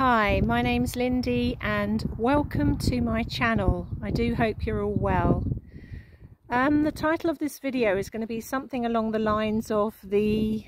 Hi, my name's Lindy and welcome to my channel. I do hope you're all well. The title of this video is going to be something along the lines of the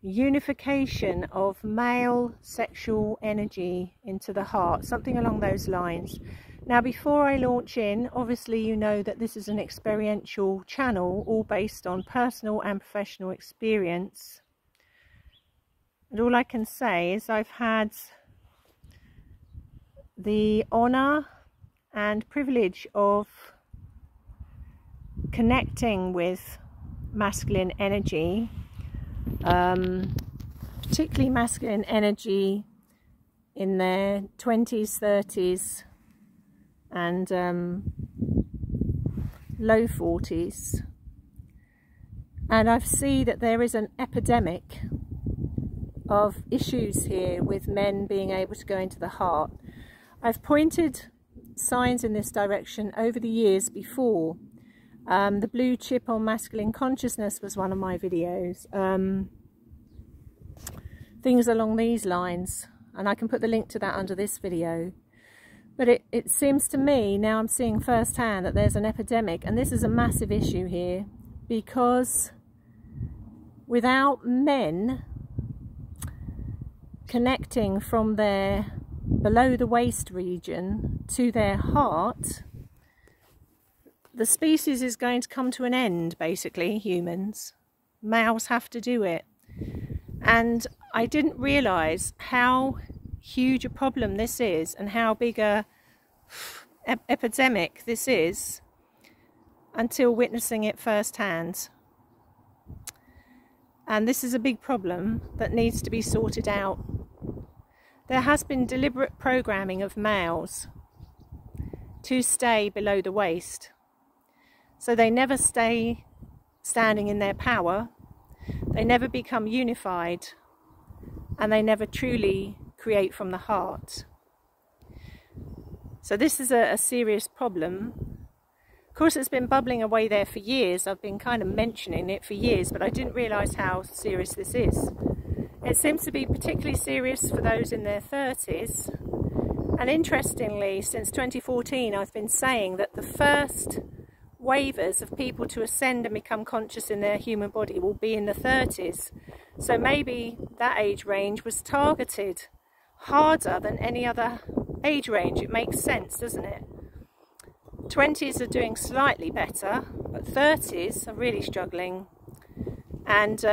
unification of male sexual energy into the heart, something along those lines. Now before I launch in, obviously you know that this is an experiential channel, all based on personal and professional experience. And all I can say is I've had the honour and privilege of connecting with masculine energy, particularly masculine energy in their 20s, 30s and low 40s. And I see that there is an epidemic of issues here with men being able to go into the heart. I've pointed signs in this direction over the years before. The blue chip on masculine consciousness was one of my videos. Things along these lines, and I can put the link to that under this video. But it seems to me, now I'm seeing firsthand, that there's an epidemic, and this is a massive issue here, because without men connecting from their below the waist region to their heart, the species is going to come to an end, basically, humans. Males have to do it. And I didn't realise how huge a problem this is and how big a epidemic this is until witnessing it firsthand. And this is a big problem that needs to be sorted out. There has been deliberate programming of males to stay below the waist. So they never stay standing in their power, they never become unified, and they never truly create from the heart. So this is a serious problem. Of course, it's been bubbling away there for years. I've been kind of mentioning it for years, but I didn't realise how serious this is. It seems to be particularly serious for those in their 30s. And interestingly, since 2014, I've been saying that the first waivers of people to ascend and become conscious in their human body will be in the 30s. So maybe that age range was targeted harder than any other age range. It makes sense, doesn't it? 20s are doing slightly better, but 30s are really struggling, and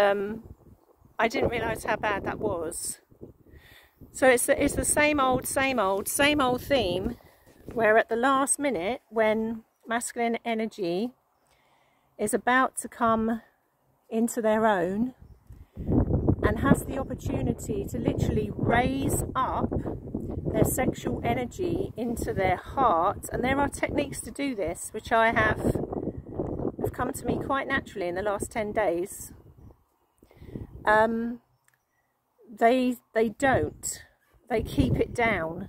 I didn't realise how bad that was. So it's the same old theme, where at the last minute, when masculine energy is about to come into their own and has the opportunity to literally raise up their sexual energy into their heart, and there are techniques to do this which I have come to me quite naturally in the last 10 days. They keep it down.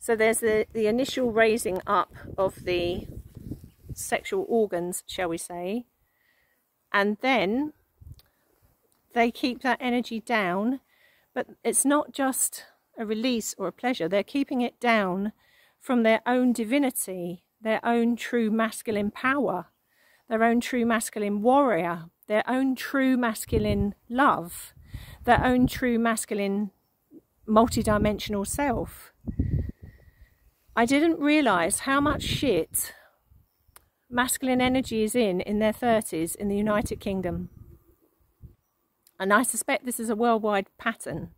So there's the initial raising up of the sexual organs, shall we say, and then they keep that energy down. But it's not just a release or a pleasure, they're keeping it down from their own divinity, their own true masculine power, their own true masculine warrior, their own true masculine love, their own true masculine multidimensional self. I didn't realise how much shit masculine energy is in their 30s in the United Kingdom. And I suspect this is a worldwide pattern.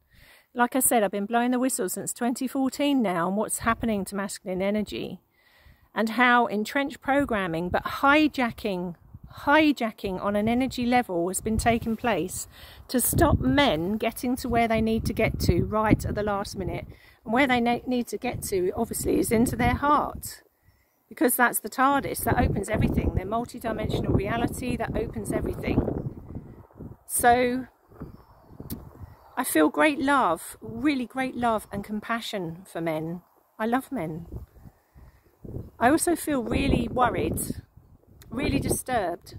Like I said, I've been blowing the whistle since 2014 now on what's happening to masculine energy and how entrenched programming, but hijacking on an energy level has been taking place to stop men getting to where they need to get to right at the last minute. And where they need to get to, obviously, is into their heart, because that's the TARDIS, that opens everything, their multidimensional reality, that opens everything. So I feel great love, really great love and compassion for men. I love men. I also feel really worried, really disturbed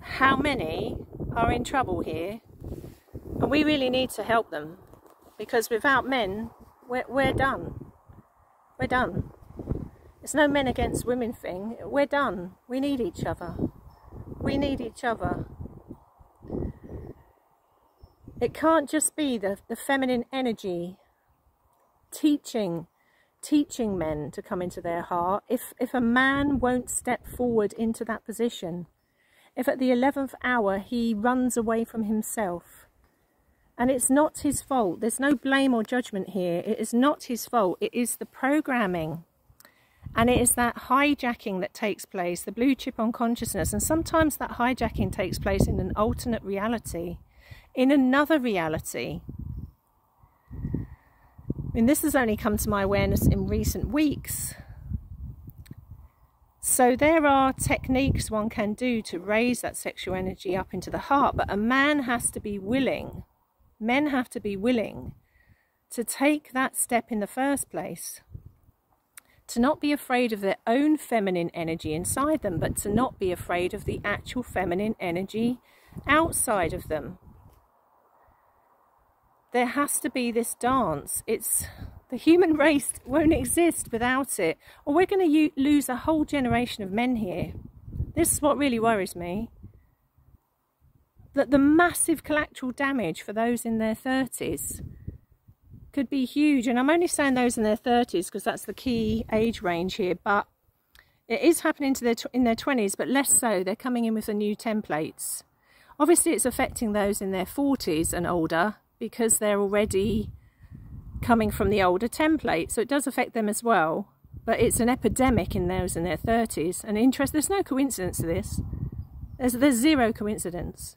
how many are in trouble here and we really need to help them, because without men, we're done. We're done. It's no men against women thing. We're done. We need each other. We need each other. It can't just be the feminine energy teaching men to come into their heart. If a man won't step forward into that position, if at the 11th hour he runs away from himself, and it's not his fault, there's no blame or judgment here, it is not his fault, it is the programming, and it is that hijacking that takes place, the blue chip on consciousness, and sometimes that hijacking takes place in an alternate reality, in another reality. I mean, this has only come to my awareness in recent weeks. So there are techniques one can do to raise that sexual energy up into the heart, but a man has to be willing, men have to be willing to take that step in the first place, to not be afraid of their own feminine energy inside them, but to not be afraid of the actual feminine energy outside of them. There has to be this dance. It's the human race won't exist without it, or we're going to lose a whole generation of men here. This is what really worries me. That the massive collateral damage for those in their 30s could be huge. And I'm only saying those in their 30s because that's the key age range here. But it is happening to in their 20s, but less so. They're coming in with the new templates. Obviously, it's affecting those in their 40s and older, because they're already coming from the older template. So it does affect them as well, but it's an epidemic in those in their 30s. And interest, there's no coincidence to this. There's zero coincidence.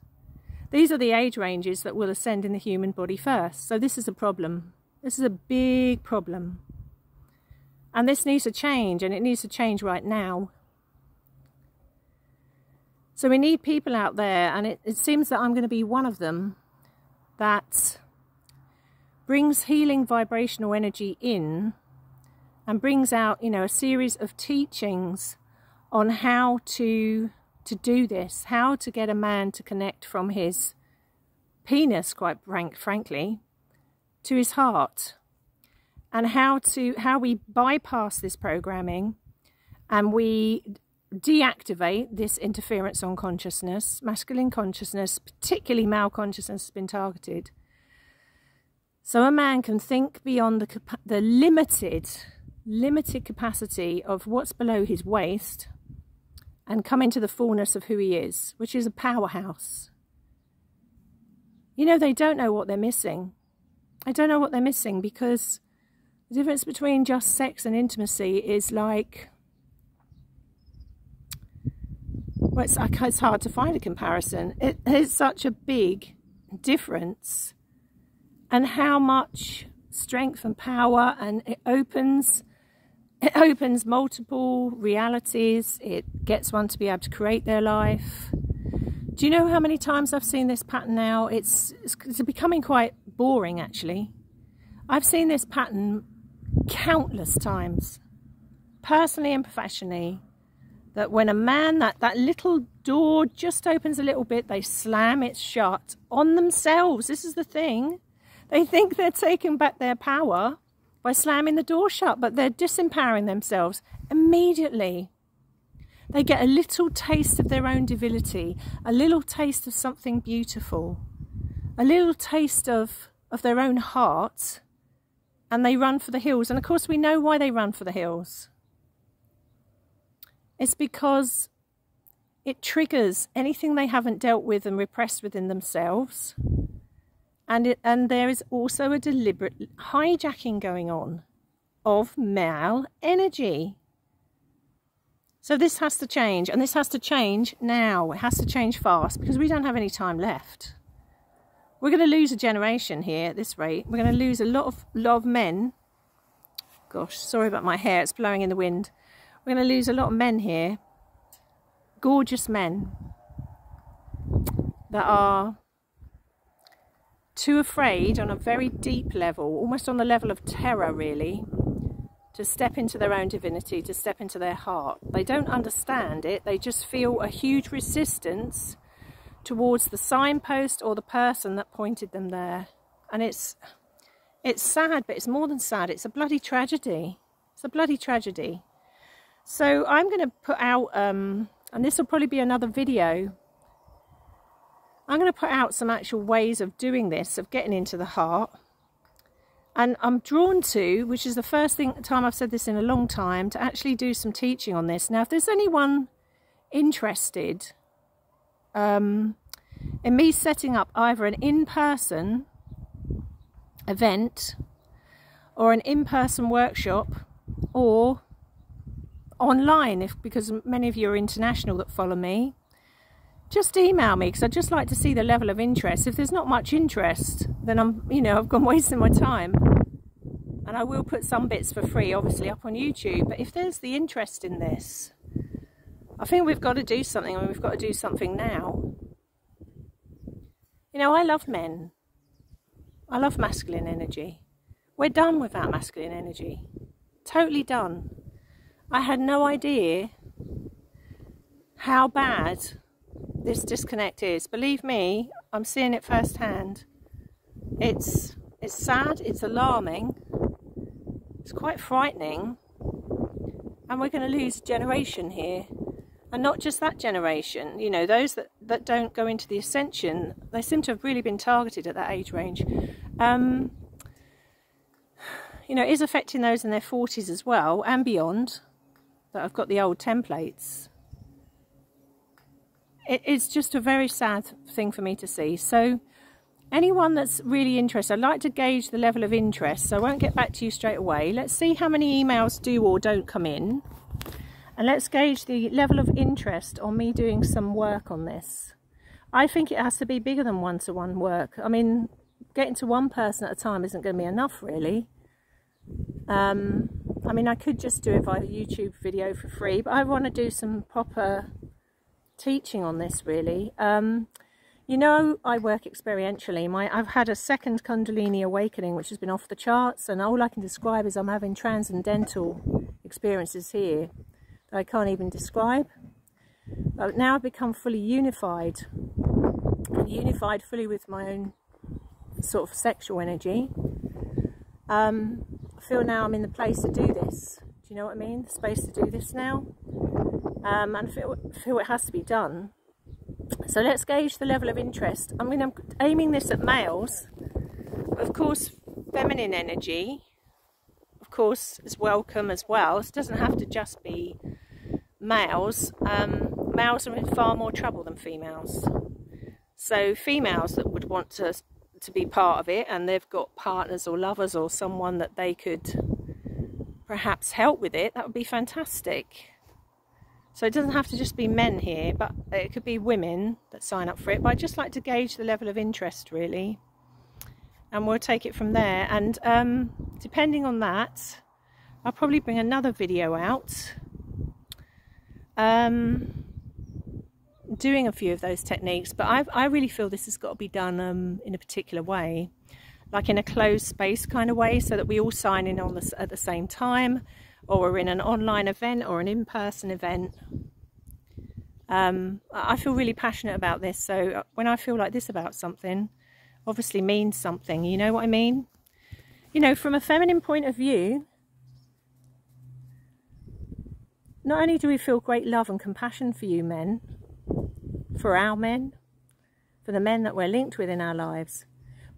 These are the age ranges that will ascend in the human body first. So this is a problem. This is a big problem. And this needs to change, and it needs to change right now. So we need people out there, and it seems that I'm going to be one of them, that brings healing vibrational energy in and brings out, you know, a series of teachings on how to do this, how to get a man to connect from his penis, quite frankly, to his heart, and how we bypass this programming and we deactivate this interference on consciousness, masculine consciousness, particularly male consciousness has been targeted. So a man can think beyond the limited capacity of what's below his waist and come into the fullness of who he is, which is a powerhouse. You know, they don't know what they're missing. I don't know what they're missing, because the difference between just sex and intimacy is like, well, it's hard to find a comparison. It's such a big difference, and how much strength and power, and it opens multiple realities. It gets one to be able to create their life. Do you know how many times I've seen this pattern now? It's becoming quite boring, actually. I've seen this pattern countless times, personally and professionally. That when a man, that little door just opens a little bit, they slam it shut on themselves. This is the thing. They think they're taking back their power by slamming the door shut, but they're disempowering themselves immediately. They get a little taste of their own divinity, a little taste of something beautiful, a little taste of their own heart, and they run for the hills. And of course, we know why they run for the hills. It's because it triggers anything they haven't dealt with and repressed within themselves. And there is also a deliberate hijacking going on of male energy. So this has to change, and this has to change now. It has to change fast, because we don't have any time left. We're going to lose a generation here at this rate. We're going to lose a lot of men. Gosh, sorry about my hair. It's blowing in the wind. We're going to lose a lot of men here, gorgeous men, that are too afraid on a very deep level, almost on the level of terror really, to step into their own divinity, to step into their heart. They don't understand it, they just feel a huge resistance towards the signpost or the person that pointed them there. And it's sad, but it's more than sad. It's a bloody tragedy. It's a bloody tragedy. So I'm going to put out, and this will probably be another video, I'm going to put out some actual ways of doing this, of getting into the heart. And I'm drawn to, which is the first time I've said this in a long time, to actually do some teaching on this. Now, if there's anyone interested in me setting up either an in-person event or an in-person workshop or online, because many of you are international that follow me, just email me, because I'd just like to see the level of interest. If there's not much interest, then I've gone wasting my time. And I will put some bits for free, obviously, up on YouTube. But if there's the interest in this, I think we've got to do something, and we've got to do something now. You know, I love men. I love masculine energy. We're done with that masculine energy. Totally done. I had no idea how bad this disconnect is. Believe me, I'm seeing it firsthand. It's sad, it's alarming, it's quite frightening, and we're going to lose a generation here. And not just that generation, you know, those that don't go into the ascension, they seem to have really been targeted at that age range. You know, it is affecting those in their 40s as well, and beyond, that have got the old templates. It's just a very sad thing for me to see. So anyone that's really interested, I'd like to gauge the level of interest, so I won't get back to you straight away. Let's see how many emails do or don't come in. And let's gauge the level of interest on me doing some work on this. I think it has to be bigger than one-to-one work. I mean, getting to one person at a time isn't going to be enough, really. I mean, I could just do it via the YouTube video for free, but I want to do some proper teaching on this, really. You know, I work experientially. I've had a second Kundalini awakening, which has been off the charts, and all I can describe is I'm having transcendental experiences here that I can't even describe. But now I've become fully unified, and unified fully with my own sort of sexual energy. I feel now I'm in the place to do this. Do you know what I mean? The space to do this now. And I feel it has to be done. So let's gauge the level of interest. I mean, I'm aiming this at males. Of course, feminine energy, of course, is welcome as well. It doesn't have to just be males. Males are in far more trouble than females. So females that would want to be part of it, and they've got partners or lovers or someone that they could perhaps help with it, that would be fantastic. So it doesn't have to just be men here, but it could be women that sign up for it. But I'd just like to gauge the level of interest, really. And we'll take it from there. And depending on that, I'll probably bring another video out, doing a few of those techniques. But I really feel this has got to be done in a particular way, like in a closed space kind of way, so that we all sign in on this at the same time. Or we're in an online event or an in-person event. I feel really passionate about this, so when I feel like this about something, obviously means something, you know what I mean? You know, from a feminine point of view, not only do we feel great love and compassion for you men, for our men, for the men that we're linked with in our lives,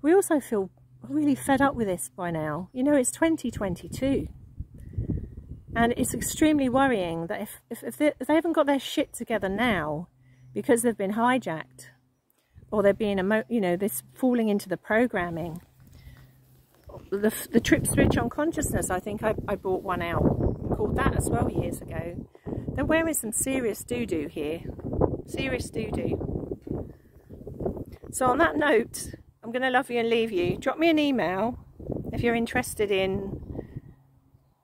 we also feel really fed up with this by now. You know, it's 2022. And it's extremely worrying that if they haven't got their shit together now, because they've been hijacked, or they're being, this falling into the programming. The Trip Switch on Consciousness, I think I bought one out, called that as well years ago. Then where is some serious doo-doo here? Serious doo-doo. So on that note, I'm going to love you and leave you. Drop me an email if you're interested in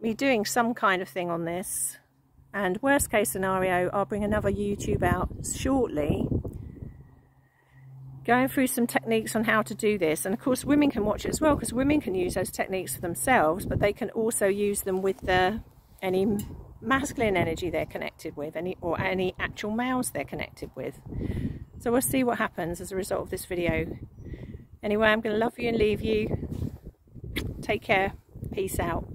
me doing some kind of thing on this, and worst case scenario, I'll bring another YouTube out shortly, going through some techniques on how to do this. And of course women can watch it as well, because women can use those techniques for themselves, but they can also use them with any masculine energy they're connected with, or any actual males they're connected with. So we'll see what happens as a result of this video. Anyway, I'm going to love you and leave you. Take care. Peace out.